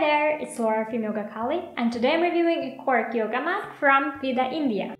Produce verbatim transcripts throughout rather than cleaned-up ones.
Hi there, it's Laura from Yoga Kali, and today I'm reviewing a cork yoga mat from Vida Hindya.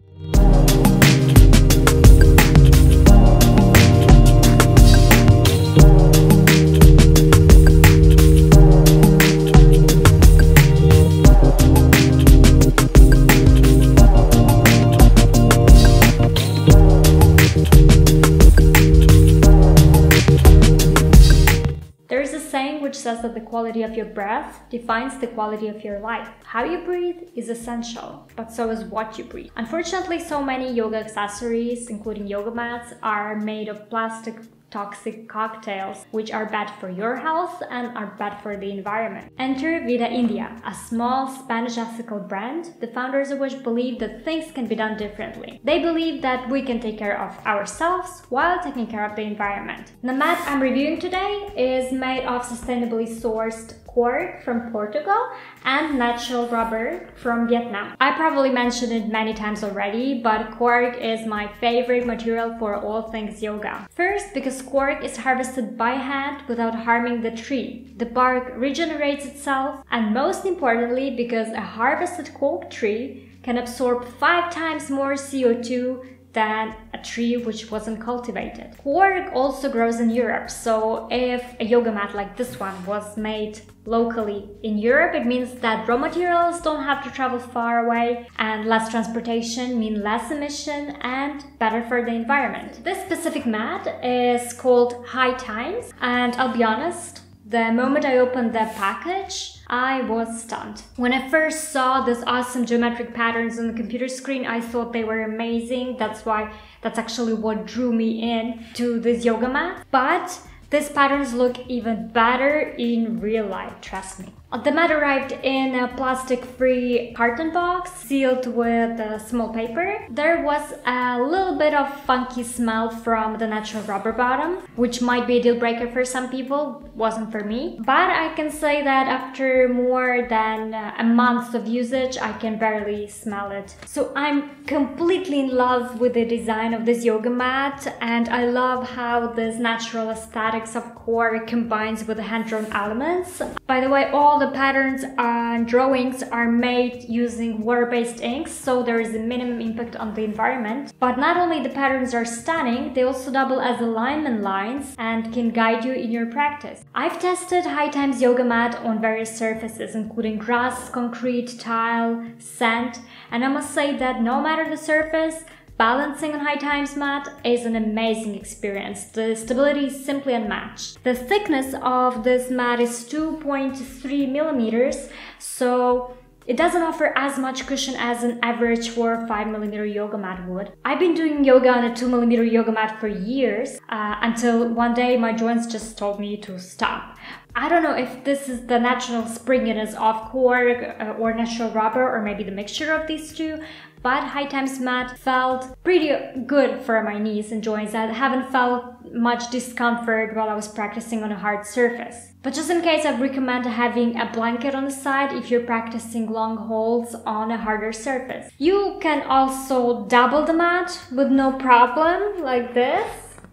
Which says that the quality of your breath defines the quality of your life. How you breathe is essential, but so is what you breathe. Unfortunately, so many yoga accessories, including yoga mats, are made of plastic toxic cocktails, which are bad for your health and are bad for the environment. Enter Vida Hindya, a small Spanish ethical brand, the founders of which believe that things can be done differently. They believe that we can take care of ourselves while taking care of the environment. The mat I'm reviewing today is made of sustainably sourced cork from Portugal and natural rubber from Vietnam. I probably mentioned it many times already, but cork is my favorite material for all things yoga. First, because cork is harvested by hand without harming the tree. The bark regenerates itself, and most importantly, because a harvested cork tree can absorb five times more C O two than a tree which wasn't cultivated. Cork also grows in Europe, so if a yoga mat like this one was made locally in Europe, it means that raw materials don't have to travel far away, and less transportation means less emission and better for the environment. This specific mat is called High Times, and I'll be honest, the moment I opened the package, I was stunned. When I first saw these awesome geometric patterns on the computer screen, I thought they were amazing. That's why, that's actually what drew me in to this yoga mat. But these patterns look even better in real life, trust me. The mat arrived in a plastic-free carton box, sealed with a small paper. There was a little bit of funky smell from the natural rubber bottom, which might be a deal breaker for some people, wasn't for me. But I can say that after more than a month of usage, I can barely smell it. So I'm completely in love with the design of this yoga mat, and I love how this natural aesthetics of cork combines with the hand-drawn elements. By the way, all the patterns and drawings are made using water-based inks, so there is a minimum impact on the environment. But not only the patterns are stunning, they also double as alignment lines and can guide you in your practice. I've tested High Times yoga mat on various surfaces, including grass, concrete, tile, sand, and I must say that no matter the surface, balancing on High Times mat is an amazing experience. The stability is simply unmatched. The thickness of this mat is two point three millimeters, so it doesn't offer as much cushion as an average four or five millimeter yoga mat would. I've been doing yoga on a two millimeter yoga mat for years, uh, until one day my joints just told me to stop. I don't know if this is the natural springiness of cork uh, or natural rubber, or maybe the mixture of these two, but High Times mat felt pretty good for my knees and joints. I haven't felt much discomfort while I was practicing on a hard surface. But just in case, I recommend having a blanket on the side if you're practicing long holds on a harder surface. You can also double the mat with no problem, like this.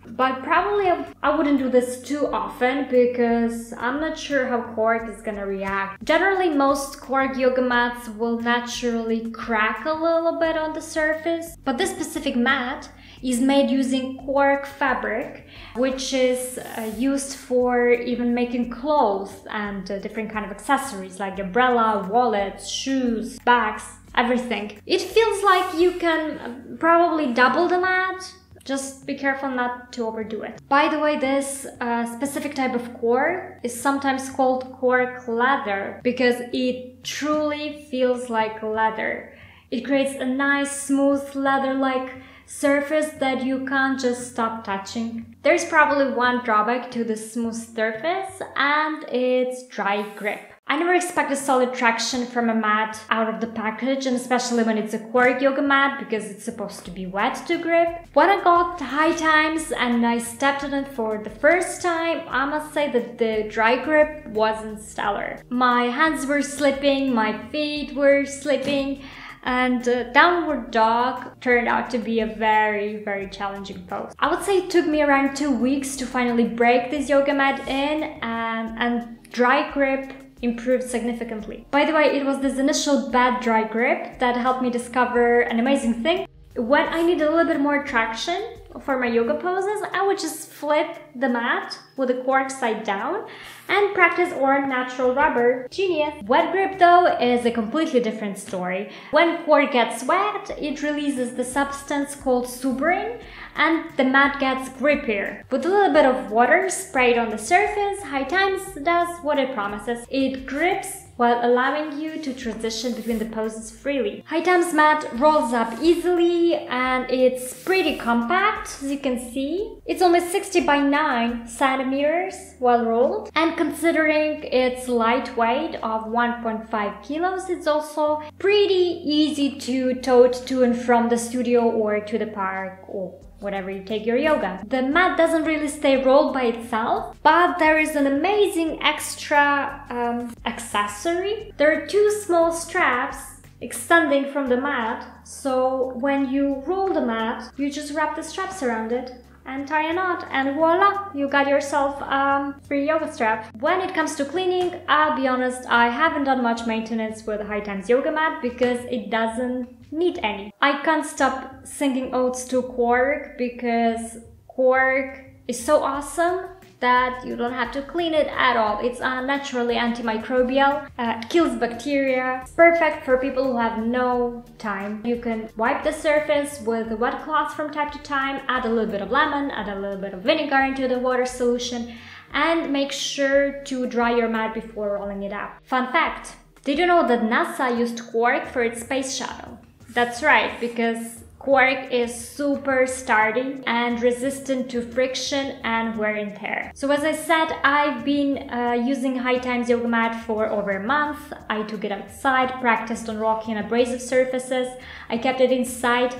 But probably I wouldn't do this too often because I'm not sure how cork is gonna react. Generally, most cork yoga mats will naturally crack a little bit on the surface, but this specific mat is made using cork fabric, which is uh, used for even making clothes and uh, different kind of accessories like umbrella, wallets, shoes, bags, everything. It feels like you can probably double the mat. Just be careful not to overdo it. By the way, this uh, specific type of cork is sometimes called cork leather because it truly feels like leather. It creates a nice, smooth, leather-like surface that you can't just stop touching. There's probably one drawback to the smooth surface, and it's dry grip. I never expect a solid traction from a mat out of the package, and especially when it's a cork yoga mat because it's supposed to be wet to grip. When I got High Times and I stepped on it for the first time, I must say that the dry grip wasn't stellar. My hands were slipping, my feet were slipping, and uh, downward dog turned out to be a very, very challenging pose. I would say it took me around two weeks to finally break this yoga mat in, and, and dry grip improved significantly. By the way, it was this initial bad dry grip that helped me discover an amazing thing. When I need a little bit more traction for my yoga poses, I would just flip the mat with the cork side down and practice on natural rubber. Genius! Wet grip though is a completely different story. When cork gets wet, it releases the substance called suberin and the mat gets grippier. With a little bit of water sprayed on the surface, High Times does what it promises. It grips while allowing you to transition between the poses freely. High Times mat rolls up easily and it's pretty compact, as you can see. It's only sixty by nine centimeters while rolled, and considering its light weight of one point five kilos, it's also pretty easy to tote to and from the studio or to the park or whatever you take your yoga. The mat doesn't really stay rolled by itself, but there is an amazing extra um, accessory. There are two small straps extending from the mat, so when you roll the mat, you just wrap the straps around it and tie a knot, and voila, you got yourself um, free yoga strap. When it comes to cleaning, I'll be honest, I haven't done much maintenance with the High Times yoga mat because it doesn't need any. I can't stop singing odes to cork because cork is so awesome that you don't have to clean it at all. It's uh, naturally antimicrobial, uh, it kills bacteria. It's perfect for people who have no time. You can wipe the surface with a wet cloth from time to time, add a little bit of lemon, add a little bit of vinegar into the water solution, and make sure to dry your mat before rolling it up. Fun fact, did you know that NASA used cork for its space shuttle? That's right, because cork is super sturdy and resistant to friction and wear and tear. So as I said, I've been uh, using High Times yoga mat for over a month. I took it outside, practiced on rocky and abrasive surfaces. I kept it inside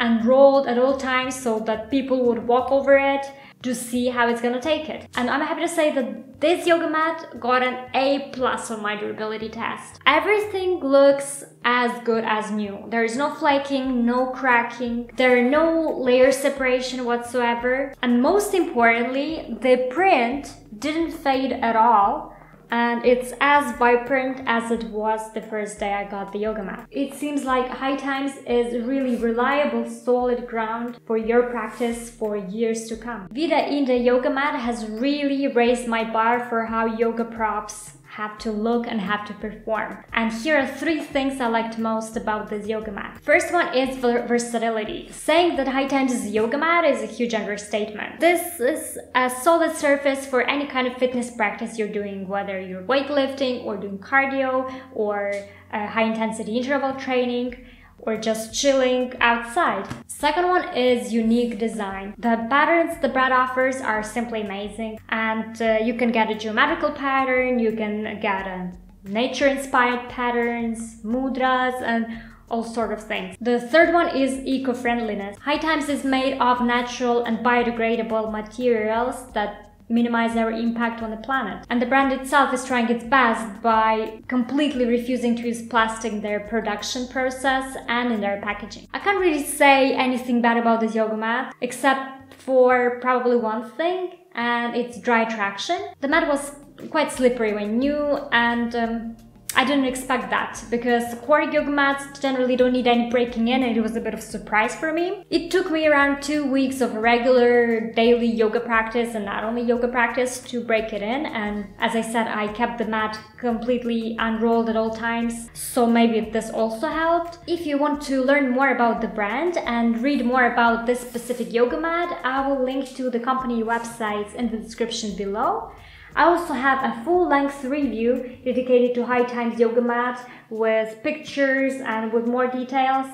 and rolled at all times so that people would walk over it to see how it's gonna take it. And I'm happy to say that this yoga mat got an A plus on my durability test. Everything looks as good as new. There is no flaking, no cracking, there are no layer separation whatsoever. And most importantly, the print didn't fade at all, and it's as vibrant as it was the first day I got the yoga mat. It seems like High Times is really reliable, solid ground for your practice for years to come. Vida Hindya yoga mat has really raised my bar for how yoga props have to look and have to perform. And here are three things I liked most about this yoga mat. First one is versatility. Saying that High Times' yoga mat is a huge understatement. This is a solid surface for any kind of fitness practice you're doing, whether you're weightlifting or doing cardio or uh, high intensity interval training, or just chilling outside. Second one is unique design. The patterns the brand offers are simply amazing, and uh, you can get a geometrical pattern, you can get a nature-inspired patterns, mudras, and all sort of things. The third one is eco-friendliness. High Times is made of natural and biodegradable materials that minimize our impact on the planet. And the brand itself is trying its best by completely refusing to use plastic in their production process and in their packaging. I can't really say anything bad about this yoga mat, except for probably one thing, and it's dry traction. The mat was quite slippery when new, and um, I didn't expect that, because cork yoga mats generally don't need any breaking in, and it was a bit of a surprise for me. It took me around two weeks of regular daily yoga practice, and not only yoga practice, to break it in. And as I said, I kept the mat completely unrolled at all times, so maybe this also helped. If you want to learn more about the brand and read more about this specific yoga mat, I will link to the company websites in the description below. I also have a full-length review dedicated to High Times yoga mat with pictures and with more details.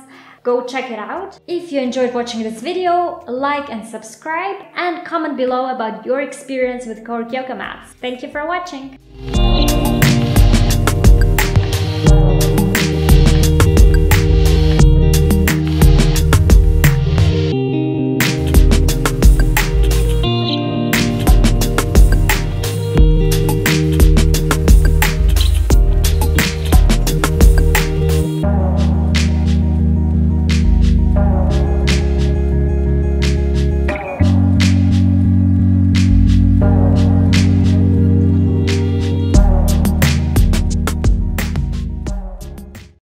Go check it out. If you enjoyed watching this video, like and subscribe, and comment below about your experience with cork yoga mats. Thank you for watching!